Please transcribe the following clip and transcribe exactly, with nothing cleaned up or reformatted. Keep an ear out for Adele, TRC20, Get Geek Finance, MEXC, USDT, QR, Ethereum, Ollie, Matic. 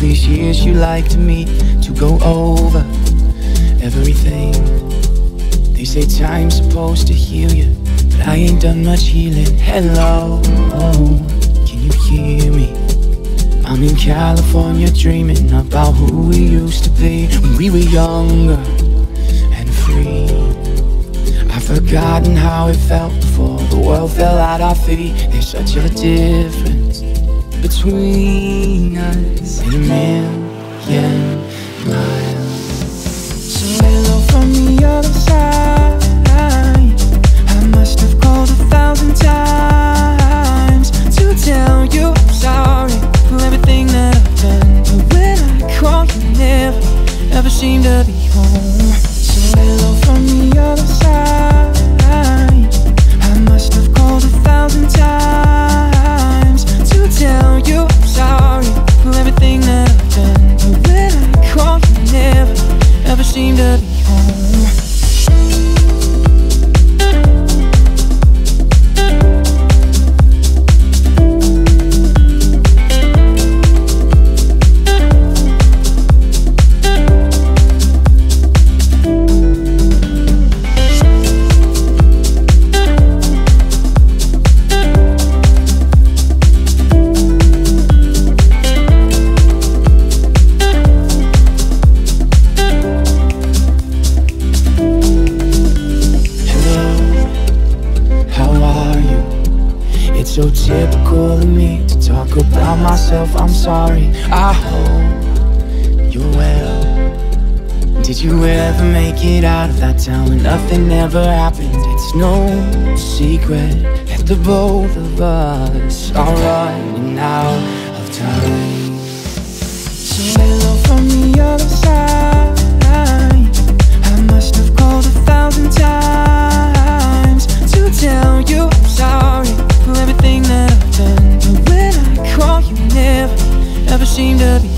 these years you liked me to go over everything. They say time's supposed to heal you, but I ain't done much healing. Hello, oh, can you hear me? I'm in California dreaming about who we used to be when we were younger and free. I've forgotten how it felt before the world fell at our feet. There's such a difference between us and a million miles. So hello from the other side. I must have called a thousand times to tell you I'm sorry for everything that I've done, but when I call you never, never seem to be home. So hello from the other side. I must have called a thousand times to tell you I'm sorry for everything that I've done, but when I call you never, never seem to be home. So typical of me to talk about myself, I'm sorry. I hope you're well. Did you ever make it out of that town when nothing ever happened? It's no secret that the both of us are running out of time. So hello from the other side. I must have called a thousand times to tell you I'm sorry for everything that I've done, but when I call you never, never seem to be